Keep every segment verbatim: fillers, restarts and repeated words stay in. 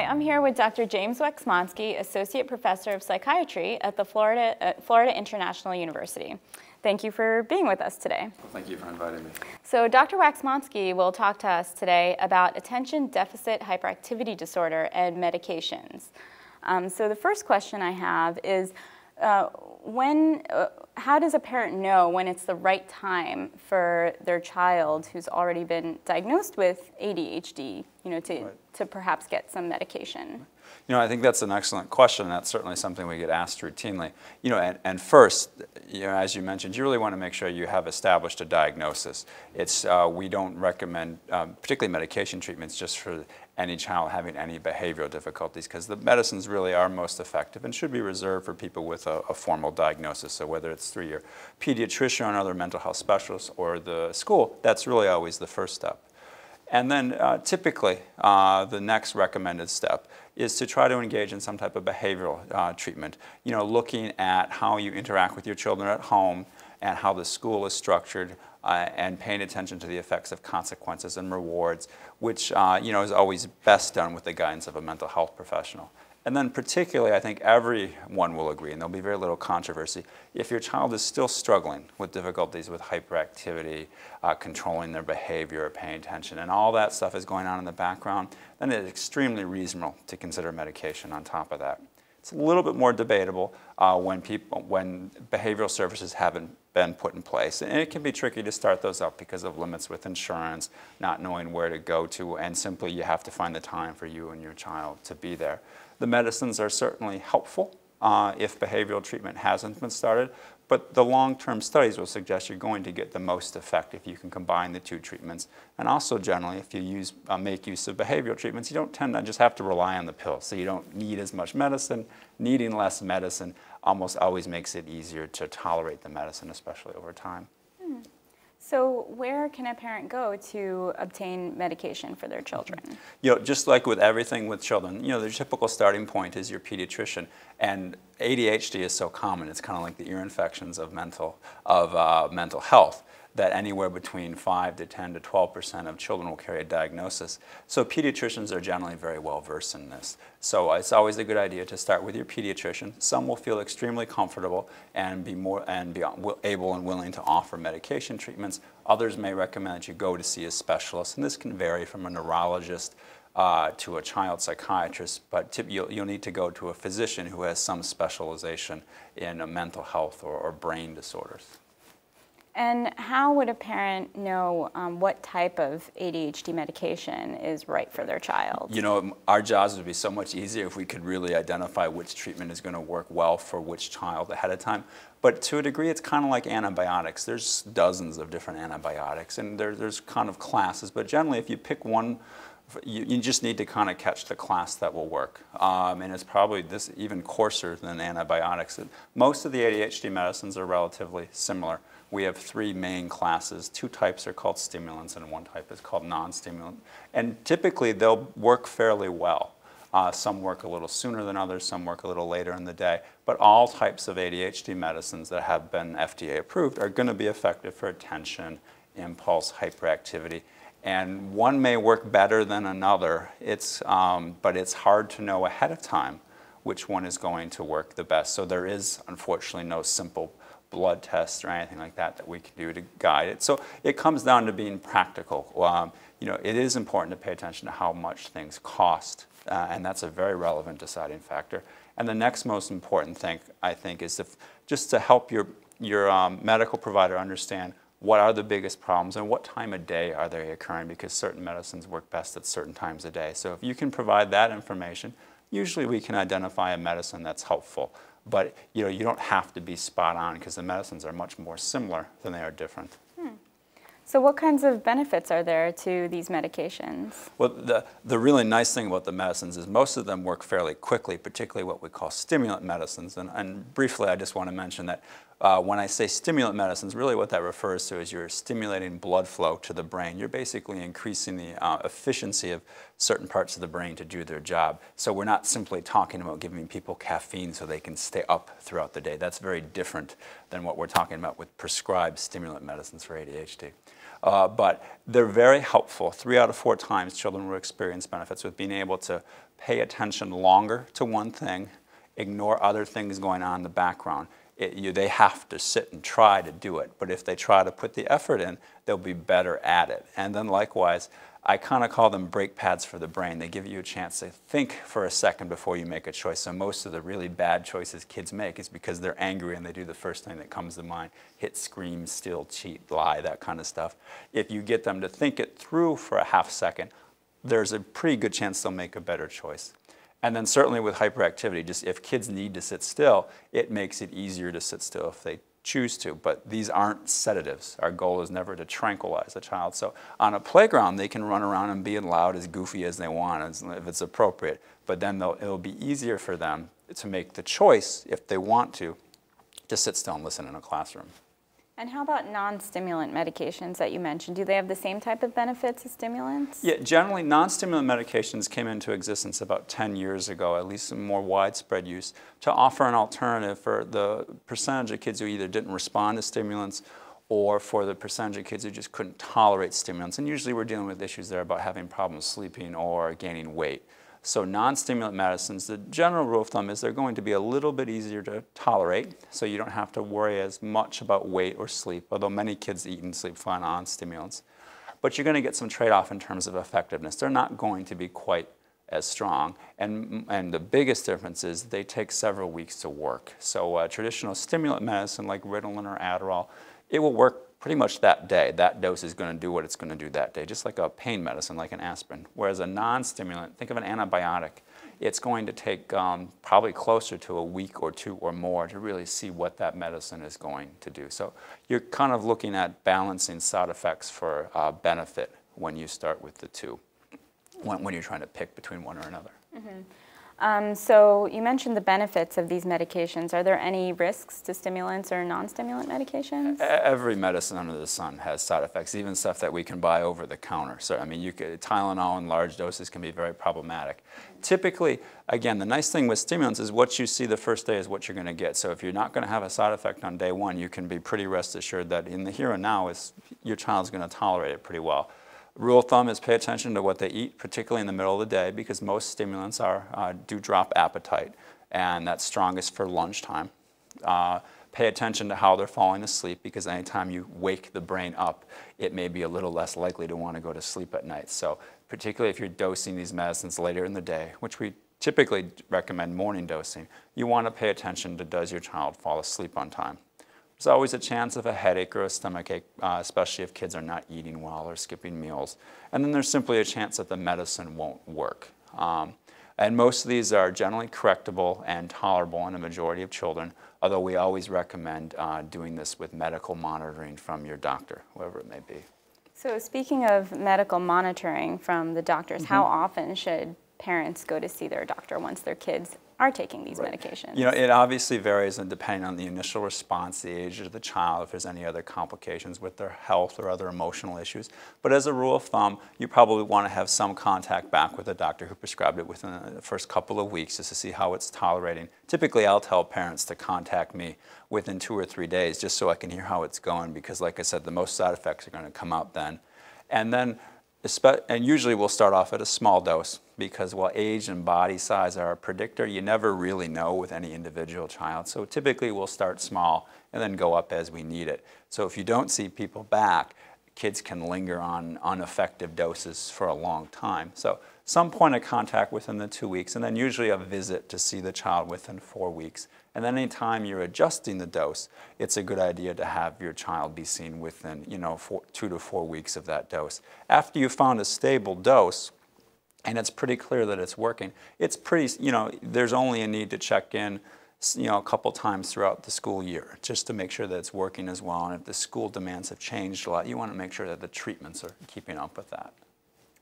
Hi, I'm here with Doctor James Waxmonsky, Associate Professor of Psychiatry at the Florida, uh, Florida International University. Thank you for being with us today. Thank you for inviting me. So Doctor Waxmonsky will talk to us today about attention deficit hyperactivity disorder and medications. Um, so the first question I have is, uh, when, uh, how does a parent know when it's the right time for their child who's already been diagnosed with A D H D, you know, to, right. to perhaps get some medication? You know, I think that's an excellent question. That's certainly something we get asked routinely. You know, and, and first, you know, as you mentioned, you really want to make sure you have established a diagnosis. It's, uh, we don't recommend, um, particularly medication treatments, just for any child having any behavioral difficulties, because the medicines really are most effective and should be reserved for people with a, a formal diagnosis. So whether it's through your pediatrician or other mental health specialists or the school, that's really always the first step. And then uh, typically, uh, the next recommended step is to try to engage in some type of behavioral uh, treatment. You know, looking at how you interact with your children at home and how the school is structured, uh, and paying attention to the effects of consequences and rewards, which uh, you know, is always best done with the guidance of a mental health professional. And then particularly, I think everyone will agree, and there'll be very little controversy, if your child is still struggling with difficulties with hyperactivity, uh, controlling their behavior, paying attention, and all that stuff is going on in the background, then it's extremely reasonable to consider medication on top of that. It's a little bit more debatable uh, when, people, when behavioral services haven't been put in place. And it can be tricky to start those up because of limits with insurance, not knowing where to go to, and simply you have to find the time for you and your child to be there. The medicines are certainly helpful uh, if behavioral treatment hasn't been started, but the long-term studies will suggest you're going to get the most effect if you can combine the two treatments. And also generally, if you use, uh, make use of behavioral treatments, you don't tend to just have to rely on the pill, so you don't need as much medicine. Needing less medicine almost always makes it easier to tolerate the medicine, especially over time. Mm. So where can a parent go to obtain medication for their children? You know, just like with everything with children, you know, the typical starting point is your pediatrician. And A D H D is so common, it's kind of like the ear infections of mental, of, uh, mental health, that anywhere between five to ten to twelve percent of children will carry a diagnosis. So pediatricians are generally very well versed in this. So it's always a good idea to start with your pediatrician. Some will feel extremely comfortable and be more and be able and willing to offer medication treatments. Others may recommend that you go to see a specialist, and this can vary from a neurologist Uh, to a child psychiatrist, but tip, you'll, you'll need to go to a physician who has some specialization in a mental health or, or brain disorders. And how would a parent know um, what type of A D H D medication is right for their child? You know, our jobs would be so much easier if we could really identify which treatment is going to work well for which child ahead of time. But to a degree, it's kind of like antibiotics. There's dozens of different antibiotics, and there, there's kind of classes, but generally if you pick one, You, you just need to kind of catch the class that will work. Um, and it's probably this even coarser than antibiotics. Most of the A D H D medicines are relatively similar. We have three main classes. Two types are called stimulants and one type is called non-stimulant. And typically they'll work fairly well. Uh, some work a little sooner than others, some work a little later in the day. But all types of A D H D medicines that have been F D A approved are going to be effective for attention, impulse, hyperactivity. And one may work better than another, it's, um, but it's hard to know ahead of time which one is going to work the best. So there is, unfortunately, no simple blood test or anything like that that we can do to guide it. So it comes down to being practical. Um, you know, it is important to pay attention to how much things cost, uh, and that's a very relevant deciding factor. And the next most important thing, I think, is if, just to help your, your um, medical provider understand what are the biggest problems and what time of day are they occurring, because certain medicines work best at certain times of day. So if you can provide that information, usually we can identify a medicine that's helpful. But you know, you don't have to be spot on because the medicines are much more similar than they are different. Hmm. So what kinds of benefits are there to these medications? Well, the, the really nice thing about the medicines is most of them work fairly quickly, particularly what we call stimulant medicines. And, and briefly, I just want to mention that Uh, when I say stimulant medicines, really what that refers to is you're stimulating blood flow to the brain. You're basically increasing the uh, efficiency of certain parts of the brain to do their job. So we're not simply talking about giving people caffeine so they can stay up throughout the day. That's very different than what we're talking about with prescribed stimulant medicines for A D H D. Uh, but they're very helpful. Three out of four times children will experience benefits with being able to pay attention longer to one thing, ignore other things going on in the background. It, you, they have to sit and try to do it, but if they try to put the effort in, they'll be better at it. And then likewise, I kind of call them brake pads for the brain. They give you a chance to think for a second before you make a choice. So most of the really bad choices kids make is because they're angry and they do the first thing that comes to mind. Hit, scream, steal, cheat, lie, that kind of stuff. If you get them to think it through for a half second, there's a pretty good chance they'll make a better choice. And then certainly with hyperactivity, just if kids need to sit still, it makes it easier to sit still if they choose to. But these aren't sedatives. Our goal is never to tranquilize a child. So on a playground, they can run around and be as loud, as goofy as they want, as, if it's appropriate. But then it'll be easier for them to make the choice, if they want to, to sit still and listen in a classroom. And how about non-stimulant medications that you mentioned? Do they have the same type of benefits as stimulants? Yeah, generally non-stimulant medications came into existence about ten years ago, at least in more widespread use, to offer an alternative for the percentage of kids who either didn't respond to stimulants or for the percentage of kids who just couldn't tolerate stimulants. And usually we're dealing with issues there about having problems sleeping or gaining weight. So non-stimulant medicines, the general rule of thumb is they're going to be a little bit easier to tolerate, so you don't have to worry as much about weight or sleep, although many kids eat and sleep fine on stimulants. But you're going to get some trade-off in terms of effectiveness. They're not going to be quite as strong, and, and the biggest difference is they take several weeks to work. So uh, traditional stimulant medicine like Ritalin or Adderall, it will work pretty much that day. That dose is going to do what it's going to do that day, just like a pain medicine, like an aspirin. Whereas a non-stimulant, think of an antibiotic, it's going to take um, probably closer to a week or two or more to really see what that medicine is going to do. So you're kind of looking at balancing side effects for uh, benefit when you start with the two, when, when you're trying to pick between one or another. Mm-hmm. Um, so you mentioned the benefits of these medications. Are there any risks to stimulants or non-stimulant medications? Every medicine under the sun has side effects, even stuff that we can buy over the counter. So I mean, you could, Tylenol in large doses can be very problematic. Typically, again, the nice thing with stimulants is what you see the first day is what you're going to get. So if you're not going to have a side effect on day one, you can be pretty rest assured that in the here and now, is your child's going to tolerate it pretty well. Rule of thumb is pay attention to what they eat, particularly in the middle of the day, because most stimulants are, uh, do drop appetite, and that's strongest for lunchtime. Uh, pay attention to how they're falling asleep, because anytime you wake the brain up, it may be a little less likely to want to go to sleep at night. So particularly if you're dosing these medicines later in the day, which we typically recommend morning dosing, you want to pay attention to, does your child fall asleep on time? There's always a chance of a headache or a stomachache, uh, especially if kids are not eating well or skipping meals. And then there's simply a chance that the medicine won't work. Um, and most of these are generally correctable and tolerable in a majority of children, although we always recommend uh, doing this with medical monitoring from your doctor, whoever it may be. So speaking of medical monitoring from the doctors, mm-hmm. how often should parents go to see their doctor once their kids are taking these right. medications? You know, it obviously varies and depending on the initial response, the age of the child, if there's any other complications with their health or other emotional issues. But as a rule of thumb, you probably want to have some contact back with a doctor who prescribed it within the first couple of weeks just to see how it's tolerating. Typically, I'll tell parents to contact me within two or three days just so I can hear how it's going, because like I said, the most side effects are going to come out then. And then And usually we'll start off at a small dose, because while age and body size are a predictor, you never really know with any individual child. So typically we'll start small and then go up as we need it. So if you don't see people back, kids can linger on ineffective doses for a long time. So some point of contact within the two weeks, and then usually a visit to see the child within four weeks. And then any time you're adjusting the dose, it's a good idea to have your child be seen within, you know, four, two to four weeks of that dose. After you found a stable dose, and it's pretty clear that it's working, it's pretty, you know, there's only a need to check in, you know, a couple times throughout the school year just to make sure that it's working as well. And if the school demands have changed a lot, you want to make sure that the treatments are keeping up with that.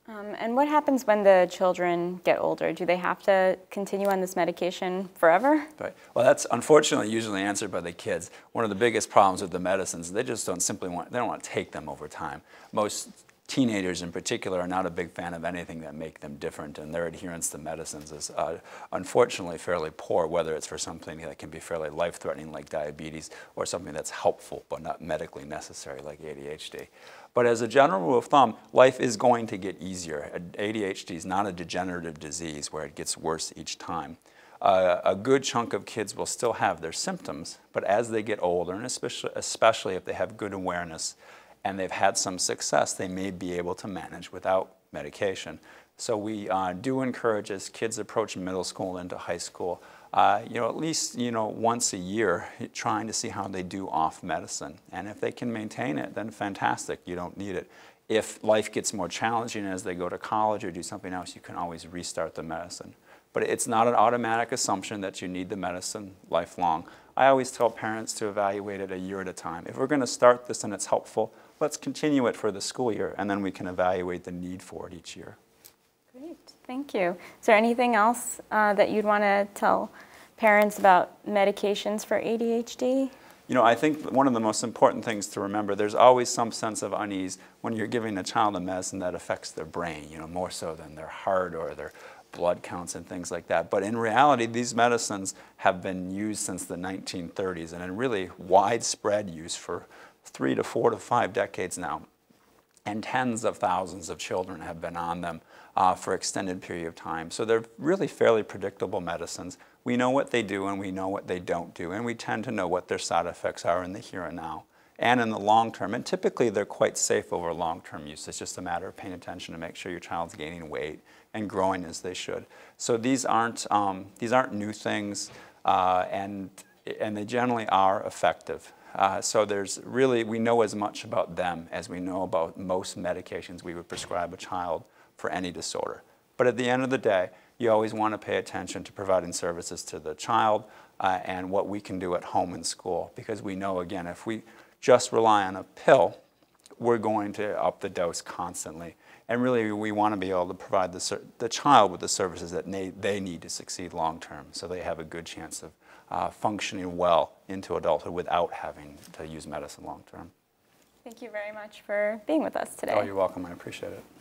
Um, and what happens when the children get older? Do they have to continue on this medication forever? Right. Well, that's unfortunately usually answered by the kids. One of the biggest problems with the medicines, they just don't simply want, they don't want to take them over time. Most teenagers in particular are not a big fan of anything that makes them different, and their adherence to medicines is uh, unfortunately fairly poor, whether it's for something that can be fairly life-threatening like diabetes or something that's helpful but not medically necessary like A D H D. But as a general rule of thumb, life is going to get easier. A D H D is not a degenerative disease where it gets worse each time. Uh, a good chunk of kids will still have their symptoms, but as they get older, and especially, especially if they have good awareness and they've had some success, they may be able to manage without medication. So we uh, do encourage, as kids approach middle school and into high school, Uh, you know, at least, you know, once a year, trying to see how they do off medicine. And if they can maintain it, then fantastic, you don't need it. If life gets more challenging as they go to college or do something else, you can always restart the medicine. But it's not an automatic assumption that you need the medicine lifelong. I always tell parents to evaluate it a year at a time. If we're going to start this and it's helpful, let's continue it for the school year, and then we can evaluate the need for it each year. Great, thank you. Is there anything else uh, that you'd want to tell parents about medications for A D H D? You know, I think one of the most important things to remember, there's always some sense of unease when you're giving a child a medicine that affects their brain, you know, more so than their heart or their blood counts and things like that. But in reality, these medicines have been used since the nineteen thirties and in really widespread use for three to four to five decades now. And tens of thousands of children have been on them uh, for extended period of time. So they're really fairly predictable medicines. We know what they do and we know what they don't do, and we tend to know what their side effects are in the here and now and in the long term. And typically they're quite safe over long-term use. It's just a matter of paying attention to make sure your child's gaining weight and growing as they should. So these aren't, um, these aren't new things, uh, and, and they generally are effective. Uh, so there's really, we know as much about them as we know about most medications we would prescribe a child for any disorder. But at the end of the day, you always want to pay attention to providing services to the child uh, and what we can do at home and school, because we know, again, if we just rely on a pill, we're going to up the dose constantly. And really, we want to be able to provide the, the child with the services that they, they need to succeed long-term, so they have a good chance of Uh, functioning well into adulthood without having to use medicine long term. Thank you very much for being with us today. Oh, you're welcome. I appreciate it.